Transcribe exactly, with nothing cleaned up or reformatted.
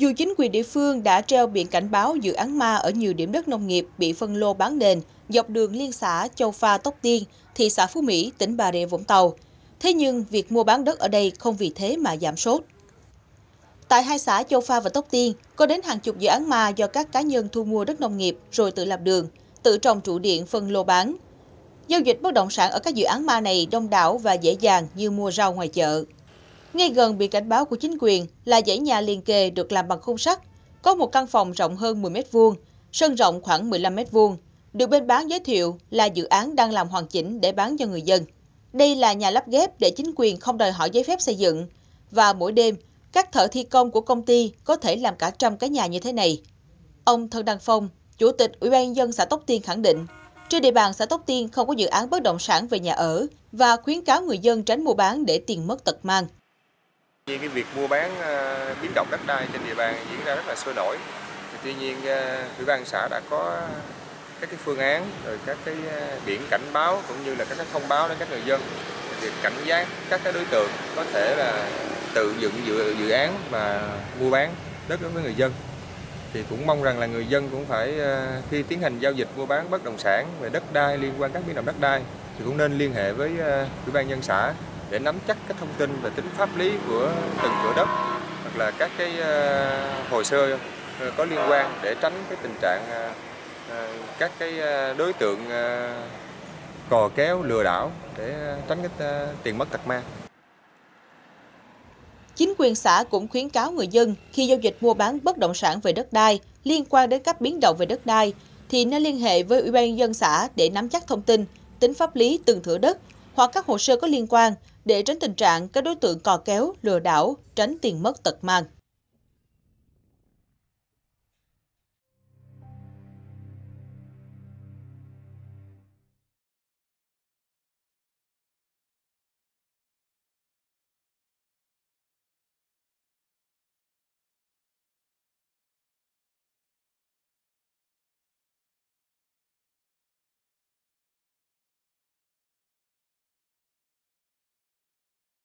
Dù chính quyền địa phương đã treo biển cảnh báo dự án ma ở nhiều điểm đất nông nghiệp bị phân lô bán nền dọc đường liên xã Châu Pha, Tóc Tiên, thị xã Phú Mỹ, tỉnh Bà Rịa, Vũng Tàu. Thế nhưng, việc mua bán đất ở đây không vì thế mà giảm sốt. Tại hai xã Châu Pha và Tóc Tiên, có đến hàng chục dự án ma do các cá nhân thu mua đất nông nghiệp rồi tự làm đường, tự trồng trụ điện phân lô bán. Giao dịch bất động sản ở các dự án ma này đông đảo và dễ dàng như mua rau ngoài chợ. Ngay gần biển cảnh báo của chính quyền là dãy nhà liền kề được làm bằng khung sắt, có một căn phòng rộng hơn mười mét vuông, sân rộng khoảng mười lăm mét vuông, được bên bán giới thiệu là dự án đang làm hoàn chỉnh để bán cho người dân. Đây là nhà lắp ghép để chính quyền không đòi hỏi giấy phép xây dựng, và mỗi đêm, các thợ thi công của công ty có thể làm cả trăm cái nhà như thế này. Ông Thân Đăng Phong, Chủ tịch Ủy ban nhân dân xã Tóc Tiên khẳng định, trên địa bàn xã Tóc Tiên không có dự án bất động sản về nhà ở và khuyến cáo người dân tránh mua bán để tiền mất tật mang. Tuy nhiên, cái việc mua bán uh, biến động đất đai trên địa bàn diễn ra rất là sôi nổi. Thì, tuy nhiên, uh, Ủy ban xã đã có các cái phương án, rồi các cái uh, biển cảnh báo cũng như là các cái thông báo đến các người dân việc cảnh giác các cái đối tượng có thể là tự dựng dự, dự án và mua bán đất đối với người dân. Thì cũng mong rằng là người dân cũng phải uh, khi tiến hành giao dịch mua bán bất động sản về đất đai liên quan các biến động đất đai thì cũng nên liên hệ với uh, Ủy ban nhân dân xã để nắm chắc các thông tin về tính pháp lý của từng thửa đất hoặc là các cái hồ sơ có liên quan để tránh cái tình trạng các cái đối tượng cò kéo lừa đảo để tránh cái tiền mất tật mang. Chính quyền xã cũng khuyến cáo người dân khi giao dịch mua bán bất động sản về đất đai liên quan đến các biến động về đất đai thì nên liên hệ với Ủy ban nhân dân xã để nắm chắc thông tin, tính pháp lý từng thửa đất hoặc các hồ sơ có liên quan để tránh tình trạng các đối tượng cò kéo, lừa đảo, tránh tiền mất tật mang.